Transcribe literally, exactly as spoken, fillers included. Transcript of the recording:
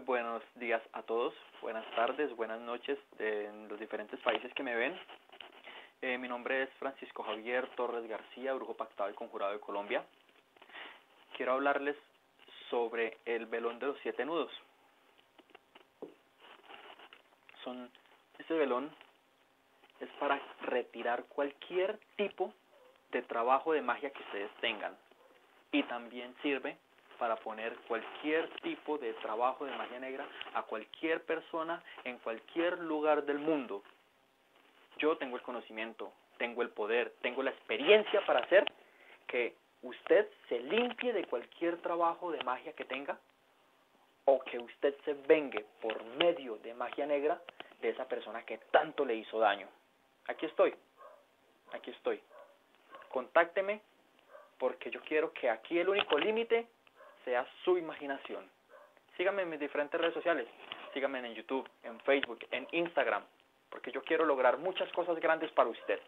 muy buenos días a todos, buenas tardes, buenas noches en los diferentes países que me ven. Eh, mi nombre es Francisco Javier Torres García, Brujo Pactado y Conjurado de Colombia. Quiero hablarles sobre el velón de los siete nudos. Son, este velón es para retirar cualquier tipo de trabajo de magia que ustedes tengan, y también sirve para poner cualquier tipo de trabajo de magia negra a cualquier persona en cualquier lugar del mundo. Yo tengo el conocimiento, tengo el poder, tengo la experiencia para hacer que usted se limpie de cualquier trabajo de magia que tenga, o que usted se vengue por medio de magia negra de esa persona que tanto le hizo daño. Aquí estoy, aquí estoy. Contácteme, porque yo quiero que aquí el único límite sea su imaginación. Síganme en mis diferentes redes sociales, síganme en YouTube, en Facebook, en Instagram, porque yo quiero lograr muchas cosas grandes para usted.